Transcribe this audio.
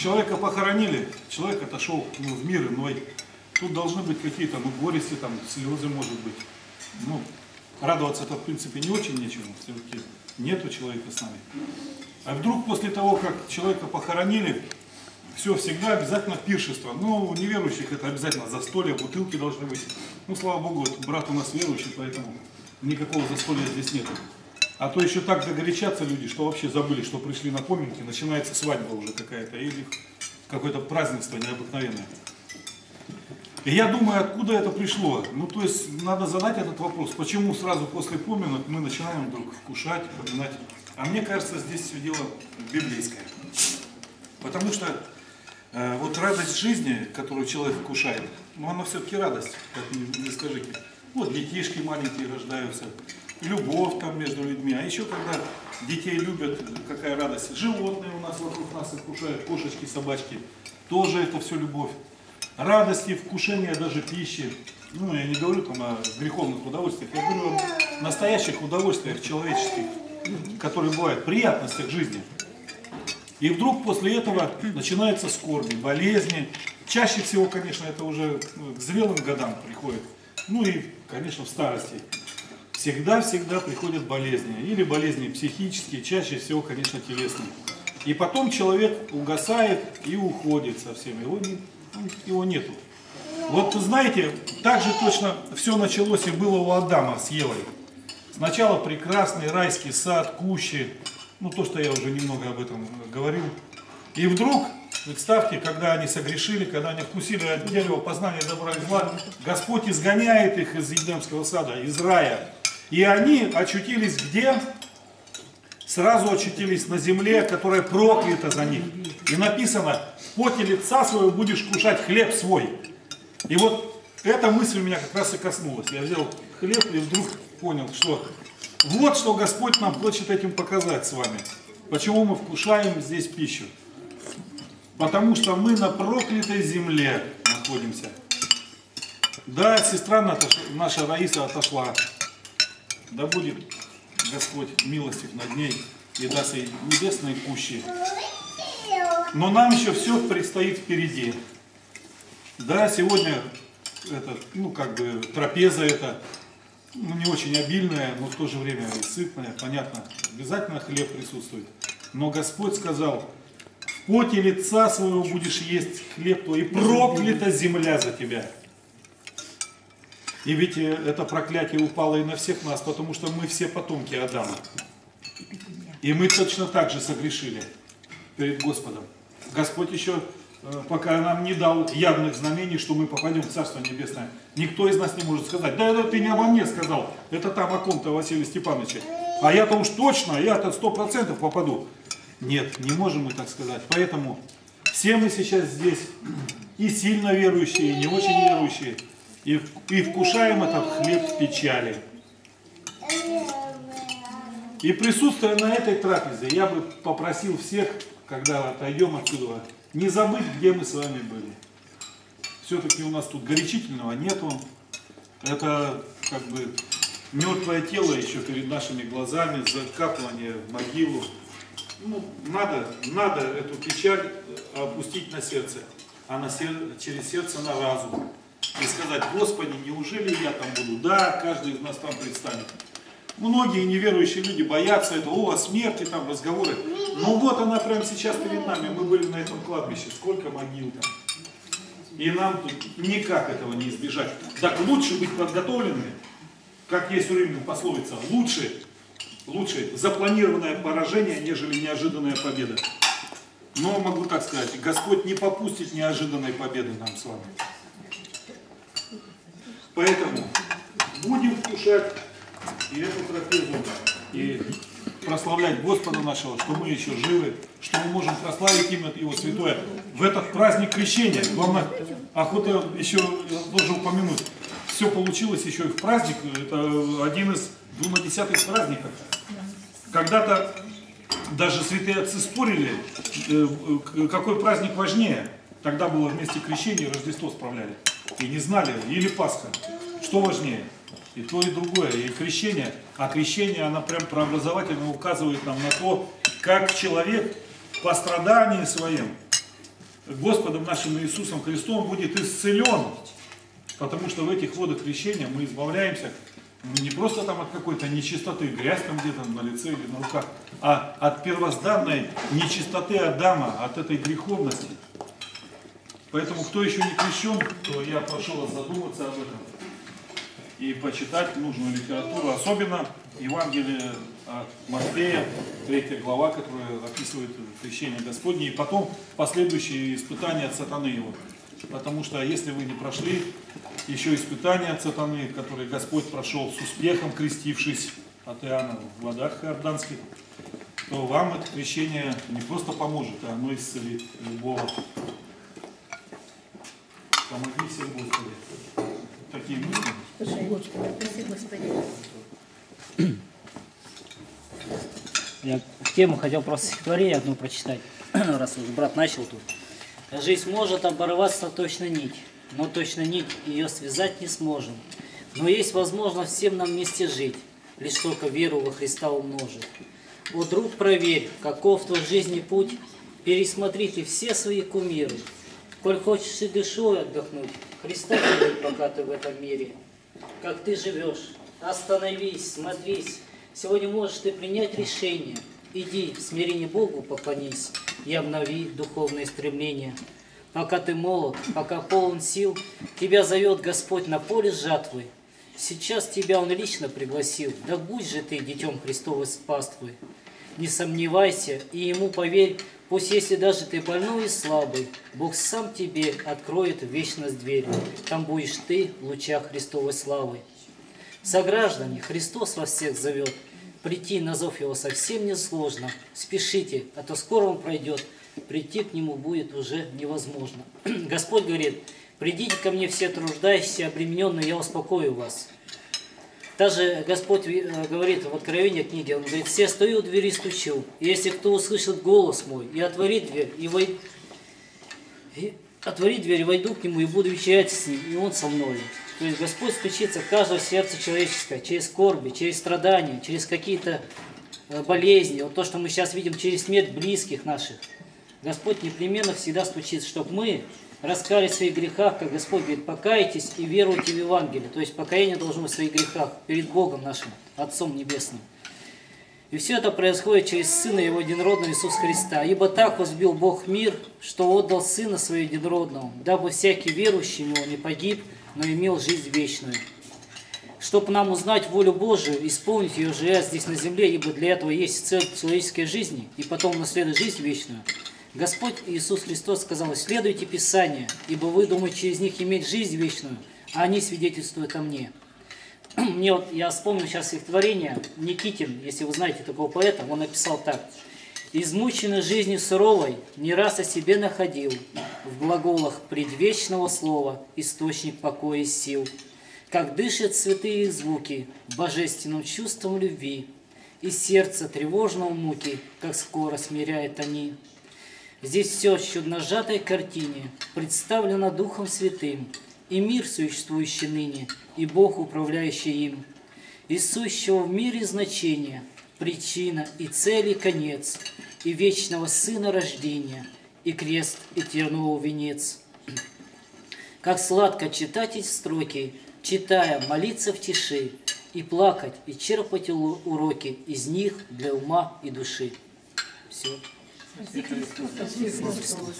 Человека похоронили, человек отошел в мир иной. Тут должны быть какие-то горести, слезы, может быть. Ну, радоваться-то, в принципе, не очень нечему, все-таки нету человека с нами. А вдруг после того, как человека похоронили, все всегда обязательно пиршество. Ну, у неверующих это обязательно застолье, бутылки должны быть. Ну, слава Богу, брат у нас верующий, поэтому никакого застолья здесь нету. А то еще так загорячатся люди, что вообще забыли, что пришли на поминки, начинается свадьба уже какая-то, или какое-то празднество необыкновенное. И я думаю, откуда это пришло. Ну, то есть, надо задать этот вопрос, почему сразу после поминок мы начинаем вдруг кушать, поминать. А мне кажется, здесь все дело библейское. Потому что вот радость жизни, которую человек вкушает, ну, она все-таки радость, как не скажите. Вот детишки маленькие рождаются, любовь между людьми. А еще когда детей любят, какая радость. Животные у нас вокруг нас их кушают, кошечки, собачки. Тоже это все любовь. Радости, вкушения даже пищи. Ну, я не говорю о греховных удовольствиях, я говорю о настоящих удовольствиях человеческих, которые бывают, приятностях жизни. И вдруг после этого начинаются скорби, болезни. Чаще всего, конечно, это уже к зрелым годам приходит. Ну и, конечно, в старости. Всегда-всегда приходят болезни. Или болезни психические, чаще всего, конечно, телесные. И потом человек угасает и уходит совсем. Его нету. Вот знаете, так же точно все началось и было у Адама с Евой. Сначала прекрасный райский сад, кущи. Ну, то, что я уже немного об этом говорил. И вдруг, представьте, когда они согрешили, когда они вкусили от дерева познания добра и зла, Господь изгоняет их из Едемского сада, из рая. И они очутились где? Сразу очутились на земле, которая проклята за них. И написано: в поте лица своего будешь кушать хлеб свой. И вот эта мысль меня как раз и коснулась. Я взял хлеб и вдруг понял, что вот что Господь нам хочет этим показать с вами. Почему мы вкушаем здесь пищу? Потому что мы на проклятой земле находимся. Да, сестра наша Раиса отошла. Да будет Господь милостив над ней и даст ей небесные кущи. Но нам еще все предстоит впереди. Да, сегодня это, трапеза это, не очень обильная, но в то же время и сытная, понятно. Обязательно хлеб присутствует. Но Господь сказал: в поте лица своего будешь есть хлеб твой, и проклята земля за тебя. И ведь это проклятие упало и на всех нас, потому что мы все потомки Адама. И мы точно так же согрешили перед Господом. Господь еще пока нам не дал явных знамений, что мы попадем в Царство Небесное. Никто из нас не может сказать: да это ты не обо мне сказал, это там о ком-то Василия Степановича. А я-то уж точно, я-то 100% попаду. Нет, не можем мы так сказать. Поэтому все мы сейчас здесь, и сильно верующие, и не очень верующие, и вкушаем этот хлеб в печали. И присутствуя на этой трапезе, я бы попросил всех, когда отойдем отсюда, не забыть, где мы с вами были. Все-таки у нас тут горячительного нету. Это мертвое тело еще перед нашими глазами, закапывание в могилу. Ну, надо эту печаль опустить на сердце, через сердце на разум. И сказать: Господи, неужели я там буду? Да, каждый из нас там предстанет. Многие неверующие люди боятся этого, о смерти там разговоры. Но вот она прямо сейчас перед нами. Мы были на этом кладбище, сколько могил там. И нам тут никак этого не избежать. Так лучше быть подготовленными, как есть у римлян пословица: лучше запланированное поражение, нежели неожиданная победа. Но могу так сказать: Господь не попустит неожиданной победы нам с вами. Поэтому будем вкушать и эту трапезу, и прославлять Господа нашего, что мы еще живы, что мы можем прославить имя Его святое в этот праздник крещения. Главное, охота еще должен упомянуть, все получилось еще и в праздник, это один из 2/10 праздников. Когда-то даже святые отцы спорили, какой праздник важнее. Тогда было вместе крещение и Рождество справляли. И не знали, или Пасха, что важнее. И то, и другое, и крещение. А крещение, оно прям прообразовательно указывает нам на то, как человек по страданию своим Господом нашим Иисусом Христом будет исцелен, потому что в этих водах крещения мы избавляемся не просто там от какой-то нечистоты, грязь там где-то на лице или на руках, а от первозданной нечистоты Адама, от этой греховности. Поэтому, кто еще не крещен, то я прошу вас задуматься об этом и почитать нужную литературу, особенно Евангелие от Матфея, 3 глава, которая описывает крещение Господне, и потом последующие испытания от сатаны его. Потому что если вы не прошли еще испытания от сатаны, которые Господь прошел с успехом, крестившись от Иоанна в водах иорданских, то вам это крещение не просто поможет, а оно исцелит любого. Помоги всем, Господи. Такие мысли. Спасибо, Господи. Я тему хотел просто стихотворение одно прочитать, раз уж брат начал тут. Жизнь может оборваться точно нить, но точно нить ее связать не сможем. Но есть возможность всем нам вместе жить, лишь только веру во Христа умножить. О, друг, проверь, каков твой жизни путь, пересмотри ты все свои кумиры. Коль хочешь и душой отдохнуть, Христа тебе, пока ты в этом мире. Как ты живешь, остановись, смотрись. Сегодня можешь ты принять решение. Иди, в смирении Богу поклонись и обнови духовные стремления. Пока ты молод, пока полон сил, тебя зовет Господь на поле жатвы. Сейчас тебя Он лично пригласил, да будь же ты детем Христовой паствы. Не сомневайся и Ему поверь, пусть если даже ты больной и слабый, Бог сам тебе откроет в вечность дверь. Там будешь ты в лучах Христовой славы. Сограждане, Христос вас всех зовет, прийти на зов Его совсем несложно. Спешите, а то скоро Он пройдет, прийти к Нему будет уже невозможно. Господь говорит, придите ко Мне все труждающиеся, обремененные, я успокою вас. Также Господь говорит в Откровении книги, Он говорит, все стою у двери стучу, и если кто услышит голос Мой, и отворит дверь, войду к Нему, и буду вечерять с Ним, и Он со мною. То есть Господь стучится в каждое сердце человеческое, через скорби, через страдания, через какие-то болезни. Вот то, что мы сейчас видим, через смерть близких наших. Господь непременно всегда стучится, чтобы мы раскаялись в своих грехах, как Господь говорит, покайтесь и веруйте в Евангелие. То есть покаяние должно быть в своих грехах перед Богом нашим, Отцом Небесным. И все это происходит через Сына Его Единородного Иисуса Христа. Ибо так возлюбил Бог мир, что отдал Сына Своего Единородного, дабы всякий верующий в Него не погиб, но имел жизнь вечную. Чтобы нам узнать волю Божию, исполнить ее же здесь на земле, ибо для этого есть цель человеческой жизни, и потом наследует жизнь вечную, Господь Иисус Христос сказал, «Следуйте Писание, ибо вы думаете через них иметь жизнь вечную, а они свидетельствуют о Мне». Мне вот, я вспомнил сейчас стихотворение Никитин, если вы знаете такого поэта, он написал так. «Измученный жизнью суровой, не раз о себе находил, в глаголах предвечного слова источник покоя и сил. Как дышат святые звуки божественным чувством любви, и сердце тревожного муки, как скоро смиряют они. Здесь все в чудножатой картине представлено Духом Святым, и мир, существующий ныне, и Бог, управляющий им. Из сущего в мире значения, причина и цель и конец, и вечного Сына рождения, и крест, и терновый венец. Как сладко читать эти строки, читая, молиться в тиши, и плакать, и черпать уроки из них для ума и души». Все. Спаси Христос.